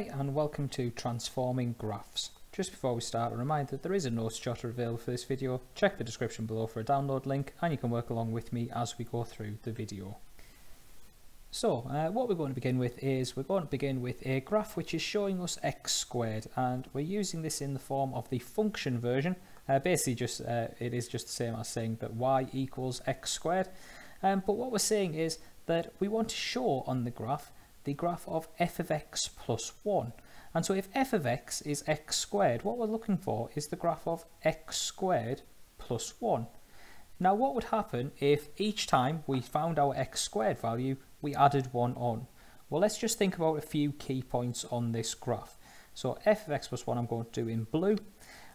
Hi and welcome to Transforming Graphs. Just before we start, a reminder that there is a notes jotter available for this video. Check the description below for a download link and you can work along with me as we go through the video. So what we're going to begin with is a graph which is showing us x squared, and we're using this in the form of the function version. Basically just it is just the same as saying that y equals x squared, but what we're saying is that we want to show on the graph of f of x plus 1. And so if f of x is x squared, what we're looking for is the graph of x squared plus 1. Now what would happen if each time we found our x squared value, we added 1 on? Well, let's just think about a few key points on this graph. So f of x plus 1 I'm going to do in blue.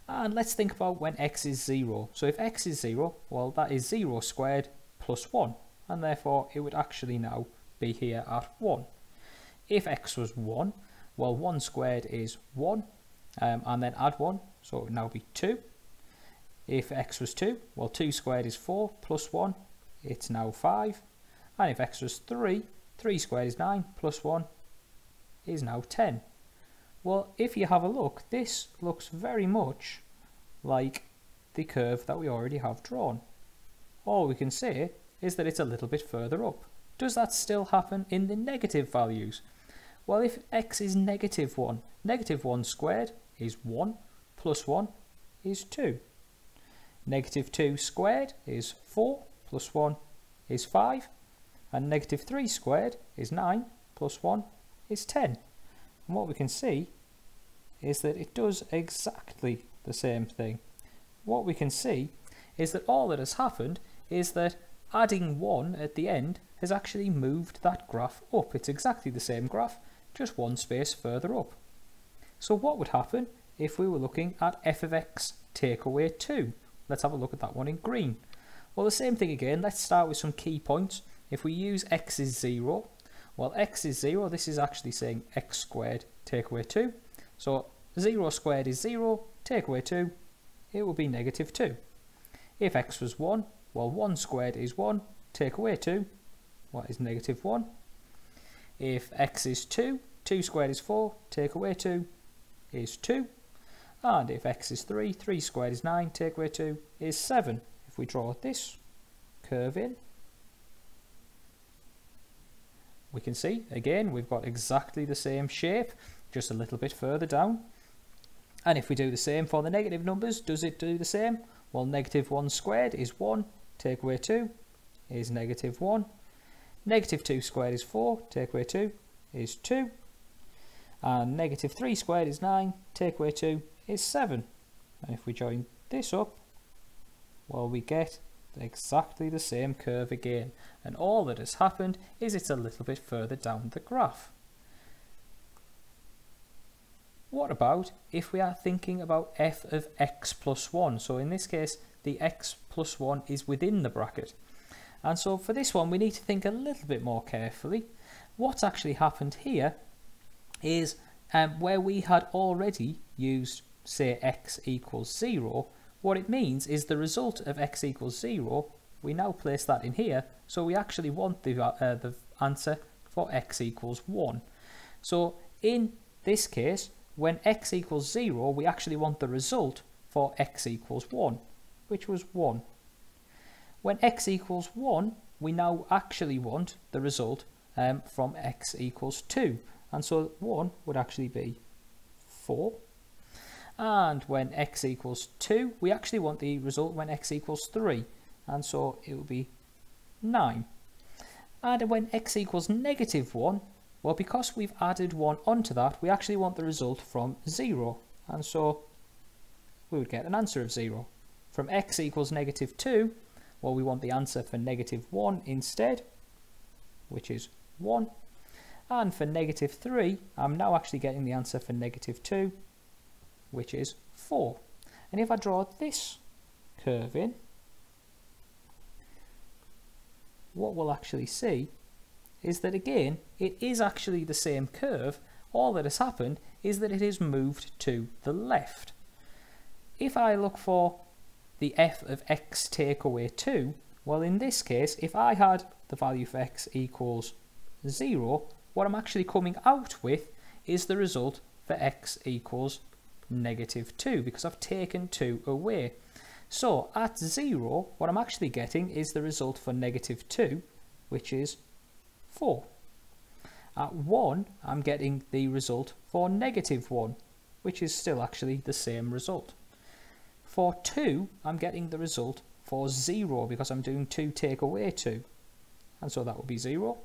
And let's think about when x is 0. So if x is 0, well, that is 0 squared plus 1. And therefore it would actually now be here at 1. If x was 1, well, 1 squared is 1, and then add 1, so it would now be 2. If x was 2, well, 2 squared is 4, plus 1, it's now 5. And if x was 3, 3 squared is 9, plus 1 is now 10. Well, if you have a look, this looks very much like the curve that we already have drawn. All we can say is that it's a little bit further up. Does that still happen in the negative values? Well, if x is -1, -1 squared is 1, plus 1 is 2. -2 squared is 4, plus 1 is 5. And -3 squared is 9, plus 1 is 10. And what we can see is that it does exactly the same thing. What we can see is that all that has happened is that adding 1 at the end has actually moved that graph up. It's exactly the same graph, just one space further up. So what would happen if we were looking at f of x take away 2? Let's have a look at that one in green. Well, the same thing again. Let's start with some key points. If we use x is 0, well, x is 0, this is actually saying x squared take away 2. So 0 squared is 0, take away 2, it will be -2. If x was 1, well, 1 squared is 1, take away 2, what is -1? If x is 2, 2 squared is 4, take away 2 is 2. And if x is 3, 3 squared is 9, take away 2 is 7. If we draw this curve in, we can see, again, we've got exactly the same shape, just a little bit further down. And if we do the same for the negative numbers, does it do the same? Well, -1 squared is 1, take away 2 is -1. -2 squared is 4, take away 2 is 2. And -3 squared is 9, take away 2 is 7. And if we join this up, well, we get exactly the same curve again. And all that has happened is it's a little bit further down the graph. What about if we are thinking about f of x plus 1? So in this case, the x plus 1 is within the bracket. And so for this one, we need to think a little bit more carefully. What's actually happened here is where we had already used, say, x equals 0, what it means is the result of x equals 0, we now place that in here. So we actually want the answer for x equals 1. So in this case, when x equals 0, we actually want the result for x equals 1, which was 1. When x equals 1, we now actually want the result from x equals 2. And so 1 would actually be 4. And when x equals 2, we actually want the result when x equals 3. And so it would be 9. And when x equals -1, well, because we've added 1 onto that, we actually want the result from 0. And so we would get an answer of 0. From x equals -2, well, we want the answer for -1 instead, which is 1. And for -3, I'm now actually getting the answer for -2, which is 4. And if I draw this curve in, what we'll actually see is that, again, it is actually the same curve. All that has happened is that it is moved to the left. If I look for the f of x take away 2, well, in this case, if I had the value for x equals 0, what I'm actually coming out with is the result for x equals negative 2, because I've taken 2 away. So at 0, what I'm actually getting is the result for negative 2, which is 4. At 1, I'm getting the result for negative 1, which is still actually the same result. For 2, I'm getting the result for 0, because I'm doing 2 take away 2, and so that would be 0.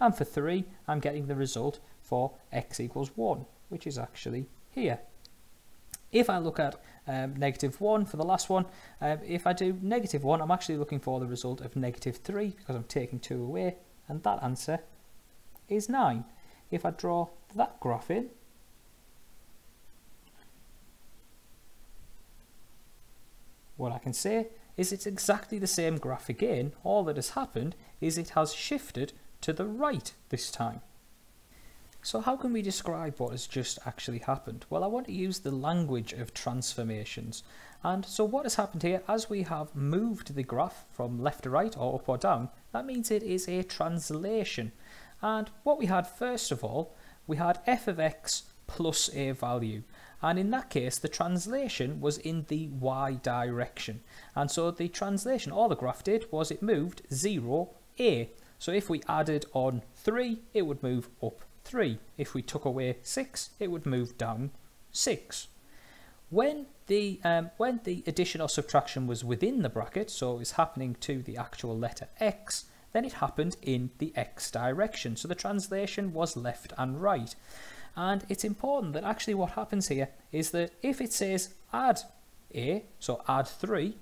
And for 3, I'm getting the result for x equals 1, which is actually here. If I look at negative 1 for the last one, if I do negative 1, I'm actually looking for the result of negative 3, because I'm taking 2 away, and that answer is 9. If I draw that graph in, what I can say is it's exactly the same graph again. All that has happened is it has shifted to the right this time. So how can we describe what has just actually happened? Well, I want to use the language of transformations. And so what has happened here, as we have moved the graph from left to right or up or down, that means it is a translation. And what we had first of all, we had f of x plus a value. And in that case, the translation was in the y direction. And so the translation, all the graph did, was it moved 0, a. So if we added on 3, it would move up 3. If we took away 6, it would move down 6. When the addition or subtraction was within the bracket, so it was happening to the actual letter x, then it happened in the x direction. So the translation was left and right. And it's important that actually what happens here is that if it says add a, so add 3,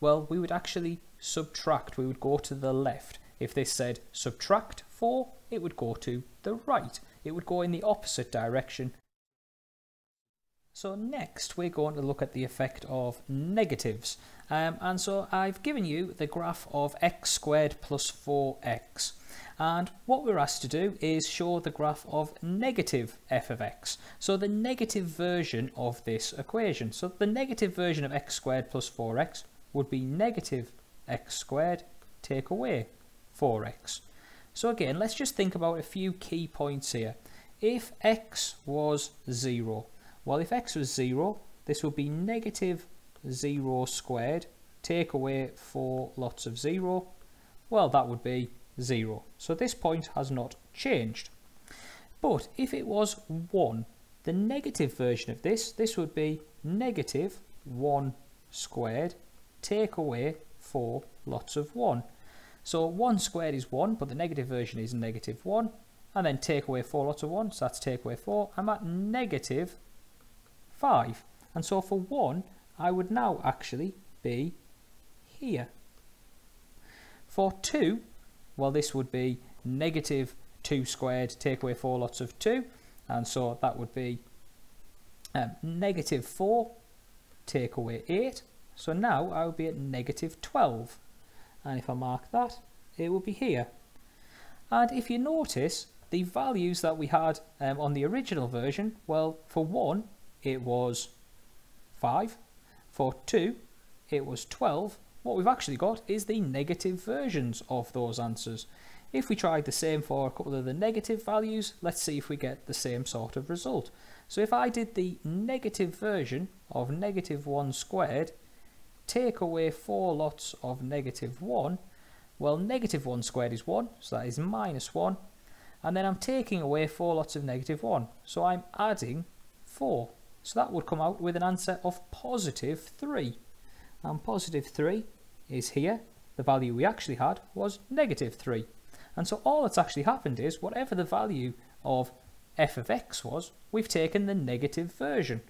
well, we would actually subtract, we would go to the left. If this said subtract 4, it would go to the right. It would go in the opposite direction. So next we're going to look at the effect of negatives. And so I've given you the graph of x squared plus 4x. And what we're asked to do is show the graph of negative f of x. So the negative version of this equation. So the negative version of x squared plus 4x would be negative x squared take away 4x. So again, let's just think about a few key points here. If x was 0, well, if x was 0, this would be negative 0 squared, take away 4 lots of 0. Well, that would be 0. So this point has not changed. But if it was 1, the negative version of this would be negative 1 squared, take away 4 lots of 1. So 1 squared is 1, but the negative version is negative 1. And then take away 4 lots of 1, so that's take away 4. I'm at negative 5. And so for 1, I would now actually be here. For 2, well, this would be negative 2 squared, take away 4 lots of 2. And so that would be negative 4, take away 8. So now I would be at negative 12. And if I mark that, it will be here. And if you notice, the values that we had on the original version, well, for 1, it was 5. For 2, it was 12. What we've actually got is the negative versions of those answers. If we tried the same for a couple of the negative values, let's see if we get the same sort of result. So if I did the negative version of negative 1 squared, take away 4 lots of negative 1, well, negative 1 squared is 1, so that is minus 1. And then I'm taking away 4 lots of negative 1, so I'm adding 4. So that would come out with an answer of positive 3. And positive 3 is here. The value we actually had was negative 3. And so all that's actually happened is, whatever the value of f of x was, we've taken the negative version.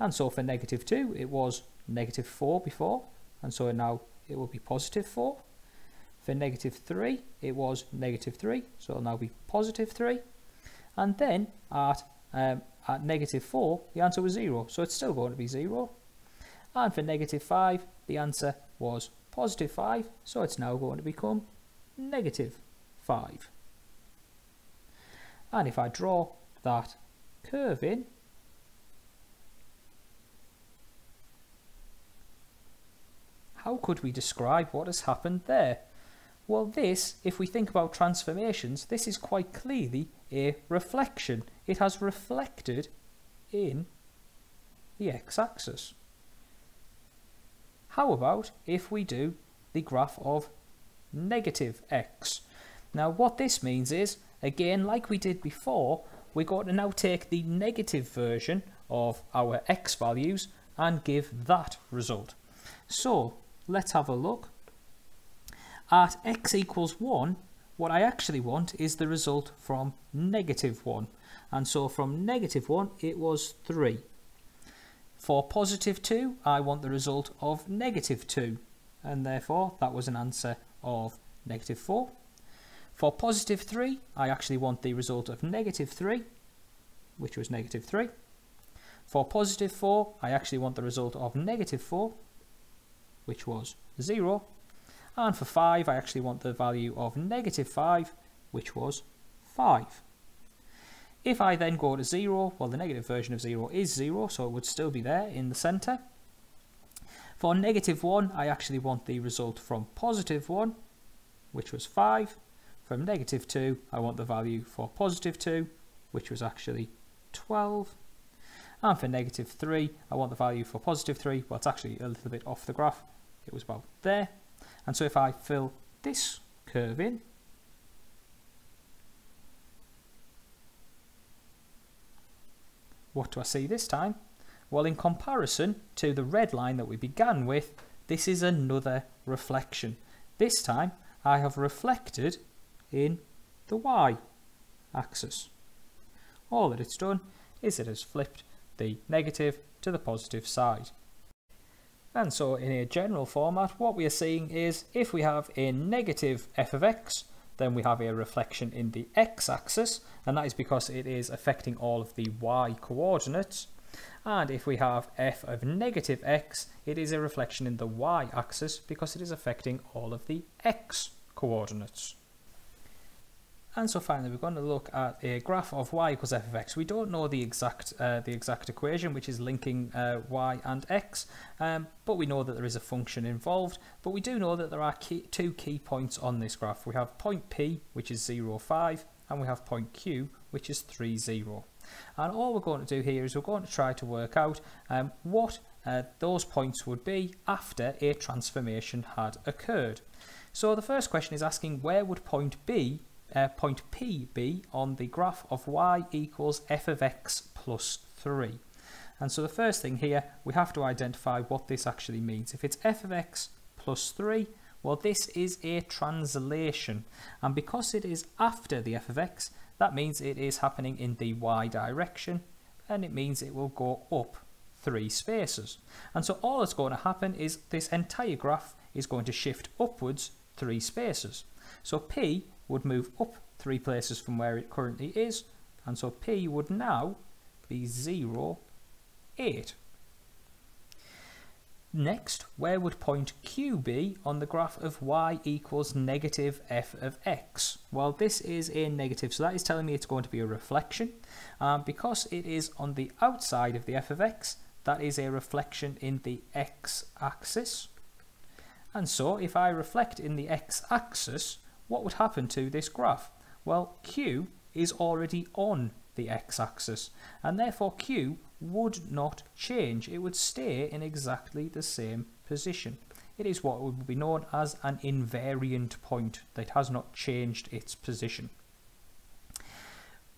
And so for negative 2, it was negative 4 before, and so now it will be positive 4. For negative 3, it was negative 3, so it'll now be positive 3. And then at negative 4, the answer was 0, so it's still going to be 0. And for negative 5, the answer was positive 5, so it's now going to become negative 5. And if I draw that curve in, how could we describe what has happened there? Well, this, if we think about transformations, this is quite clearly a reflection. It has reflected in the x-axis. How about if we do the graph of negative x? Now what this means is, again, like we did before, we're going to now take the negative version of our x values and give that result. So let's have a look. At x equals 1, what I actually want is the result from negative 1. And so from negative 1, it was 3. For positive 2, I want the result of negative 2. And therefore, that was an answer of negative 4. For positive 3, I actually want the result of negative 3, which was negative 3. For positive 4, I actually want the result of negative 4, which was 0. And for 5, I actually want the value of negative 5, which was 5. If I then go to 0, well, the negative version of 0 is 0, so it would still be there in the centre. For negative 1, I actually want the result from positive 1, which was 5. From negative 2, I want the value for positive 2, which was actually 12. And for negative 3, I want the value for positive 3. Well, it's actually a little bit off the graph. It was about there. And so if I fill this curve in, what do I see this time? Well, in comparison to the red line that we began with, this is another reflection. This time I have reflected in the y-axis. All that it's done is it has flipped the negative to the positive side. And so in a general format, what we are seeing is if we have a negative f of x, then we have a reflection in the x-axis, and that is because it is affecting all of the y-coordinates. And if we have f of negative x, it is a reflection in the y-axis because it is affecting all of the x-coordinates. And so finally, we're going to look at a graph of y equals f of x. We don't know the exact equation, which is linking y and x, but we know that there is a function involved. But we do know that there are two key points on this graph. We have point P, which is 0, 5, and we have point Q, which is 3, 0. And all we're going to do here is we're going to try to work out what those points would be after a transformation had occurred. So the first question is asking, where would point P be on the graph of y equals f of x plus 3. And so the first thing here, we have to identify what this actually means. If it's f of x plus 3, well, this is a translation. And because it is after the f of x, that means it is happening in the y direction, and it means it will go up 3 spaces. And so all that's going to happen is this entire graph is going to shift upwards 3 spaces. So P would move up 3 places from where it currently is, and so P would now be 0, 8. Next, where would point Q be on the graph of y equals negative f of x? Well, this is a negative, so that is telling me it's going to be a reflection. Because it is on the outside of the f of x, that is a reflection in the x-axis. And so if I reflect in the x-axis, what would happen to this graph? Well, Q is already on the x-axis, and therefore Q would not change. It would stay in exactly the same position. It is what would be known as an invariant point that has not changed its position.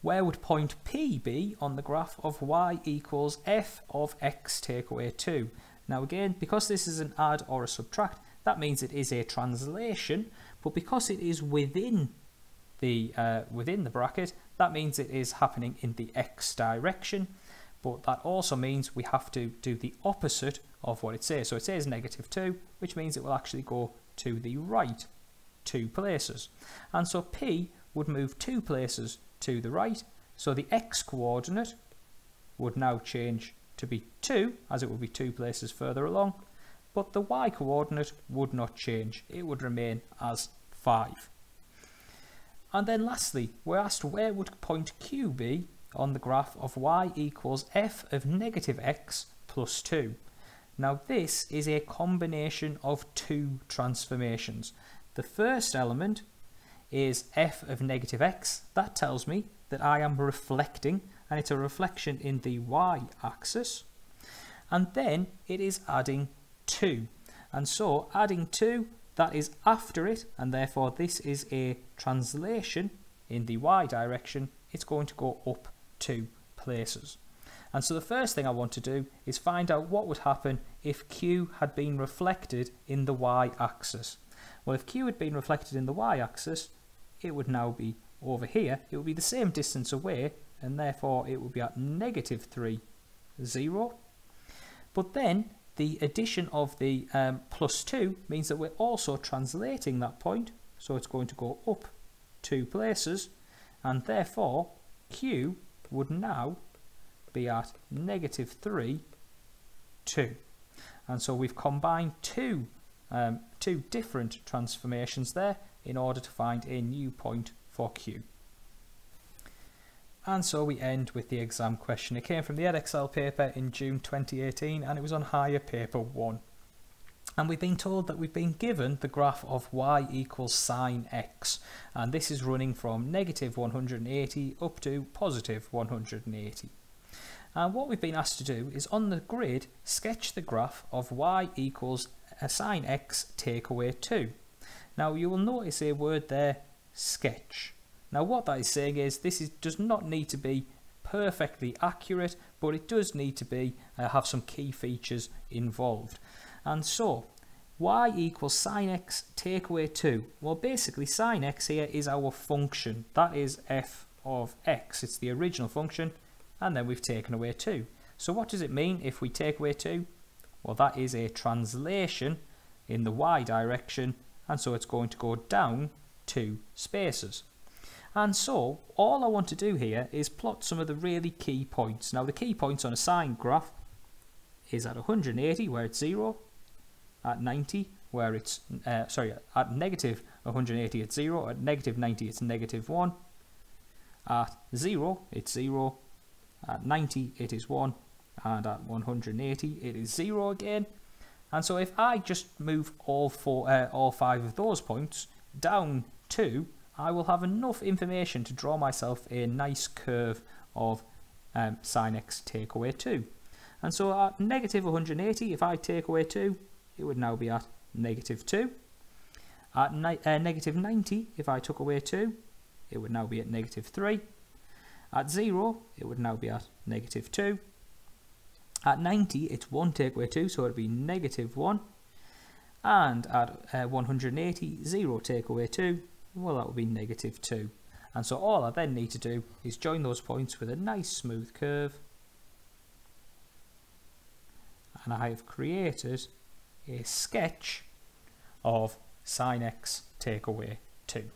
Where would point P be on the graph of y equals f of x take away 2? Now again, because this is an add or a subtract, that means it is a translation, but because it is within the bracket, that means it is happening in the x direction, but that also means we have to do the opposite of what it says. So it says negative 2, which means it will actually go to the right 2 places. And so P would move 2 places to the right, so the x coordinate would now change to be 2, as it would be 2 places further along. But the y-coordinate would not change. It would remain as 5. And then lastly, we're asked where would point Q be on the graph of y equals f of negative x plus 2. Now this is a combination of two transformations. The first element is f of negative x. That tells me that I am reflecting, and it's a reflection in the y-axis. And then it is adding 2. And so adding 2, that is after it, and therefore this is a translation in the y direction. It's going to go up 2 places. And so the first thing I want to do is find out what would happen if q had been reflected in the y-axis. Well, if q had been reflected in the y-axis, it would now be over here. It would be the same distance away, and therefore it would be at -3, 0. But then the addition of the +2 means that we're also translating that point, so it's going to go up 2 places, and therefore q would now be at -3, 2. And so we've combined two different transformations there in order to find a new point for q. And so we end with the exam question. It came from the EdXL paper in June 2018, and it was on Higher Paper 1. And we've been told that we've been given the graph of y = sin x. And this is running from -180 up to +180. And what we've been asked to do is, on the grid, sketch the graph of y = sin x take away 2. Now you will notice a word there, sketch. Now what that is saying is does not need to be perfectly accurate, but it does need to be have some key features involved. And so y = sin x take away 2. Well, basically sin x here is our function. That is f of x. It's the original function, and then we've taken away 2. So what does it mean if we take away 2? Well, that is a translation in the y direction, and so it's going to go down 2 spaces. And so all I want to do here is plot some of the really key points. Now the key points on a sine graph is at 180 where it's 0, at 90 where it's, sorry, at -180 it's 0, at -90 it's -1, at 0 it's 0, at 90 it is 1, and at 180 it is 0 again. And so if I just move all 5 of those points down 2, I will have enough information to draw myself a nice curve of sin x take away 2. And so at -180, if I take away 2, it would now be at -2. At -90, if I took away 2, it would now be at -3. At 0, it would now be at -2. At 90, it's 1 take away 2, so it would be -1. And at 180, 0 take away 2. Well, that would be -2. And so all I then need to do is join those points with a nice smooth curve. And I have created a sketch of sin x take away 2.